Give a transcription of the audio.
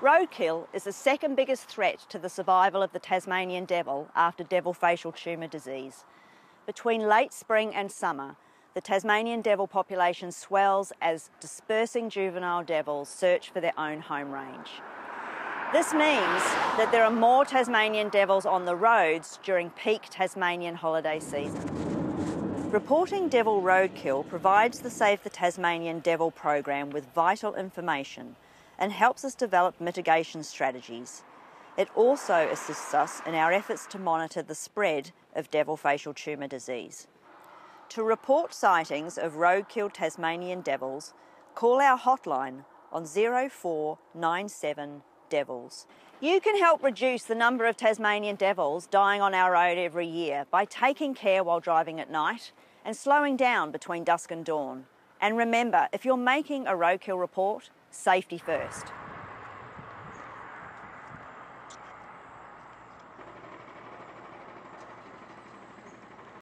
Roadkill is the second biggest threat to the survival of the Tasmanian devil after devil facial tumour disease. Between late spring and summer, the Tasmanian devil population swells as dispersing juvenile devils search for their own home range. This means that there are more Tasmanian devils on the roads during peak Tasmanian holiday season. Reporting devil roadkill provides the Save the Tasmanian Devil Program with vital information and helps us develop mitigation strategies. It also assists us in our efforts to monitor the spread of devil facial tumour disease. To report sightings of roadkill Tasmanian devils, call our hotline on 0497 devils. You can help reduce the number of Tasmanian devils dying on our road every year by taking care while driving at night and slowing down between dusk and dawn. And remember, if you're making a roadkill report, safety first.